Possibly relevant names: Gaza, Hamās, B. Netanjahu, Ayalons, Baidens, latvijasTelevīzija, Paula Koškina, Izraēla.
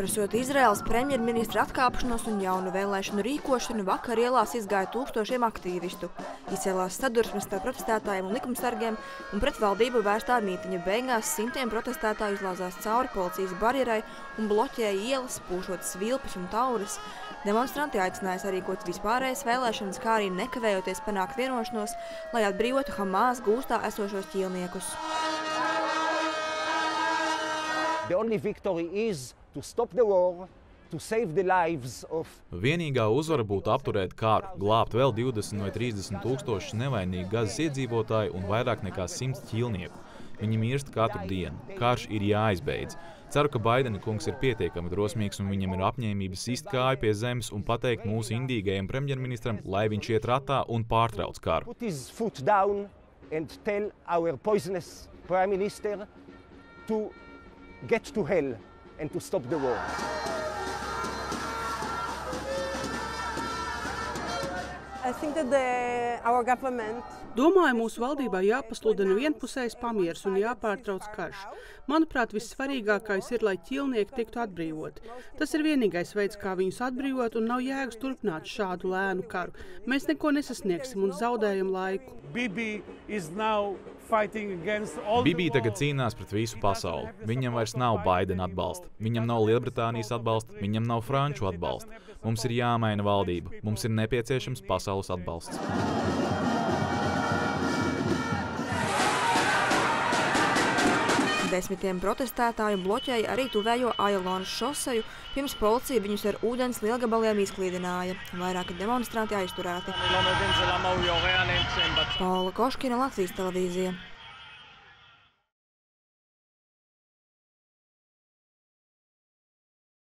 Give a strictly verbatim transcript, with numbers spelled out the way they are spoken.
Pieprasot Izraēlas premjerministra atkāpšanos un jaunu vēlēšanu rīkošanu, vakar ielās izgāja tūkstošiem aktīvistu. Izcēlās sadursmes starp protestētājiem un likumsargiem, un pret valdību vērstā mītiņa beigās simtiem protestētāju izlāzās cauri policijas barjerai un bloķēja ielas, pūšot svilpes un tauras. Demonstranti aicināja sarīkot vispārējas vēlēšanas, kā arī nekavējoties panākt vienošanos, lai atbrīvotu Hamās gūstā esošos ķīlniekus. Vienīgā uzvara būtu apturēt karu, glābt vēl divdesmit vai trīsdesmit tūkstošus nevainīgu Gazas iedzīvotāju un vairāk nekā simts ķīlnieku. Viņi mirst katru dienu. Karš ir jāizbeidz. Ceru, ka Baidena kungs ir pietiekami drosmīgs un viņam ir apņēmības sist kāju pie zemes un pateikt mūsu indīgajam premjerministram, lai viņš iet ratā un pārtrauc karu. Get to hell and to stop the war. I think that the, our government... Domāju, mūsu valdībā jāpasludina vienpusējs pamieris un jāpārtrauc karš. Manuprāt, vissvarīgākais ir, lai ķilnieki tiktu atbrīvoti. Tas ir vienīgais veids, kā viņus atbrīvot, un nav jēgas turpināt šādu lēnu karu. Mēs neko nesasniegsim un zaudējam laiku. Bibi is now fighting against all the world. Bibi tagad cīnās pret visu pasauli. Viņam vairs nav Baidena atbalsta. Viņam nav Lielbritānijas atbalsta, viņam nav Franču atbalsta. Mums ir jāmaina valdība. Mums ir nepieciešams pasaules atbalsts. Desmitiem protestētāju bloķēja arī tuvējo Ayalonas šoseju, pirms policija viņus ar ūdens lielgabaliem izklīdināja. Vairāki demonstranti aizturēti. Paula Koškina, Latvijas televīzija.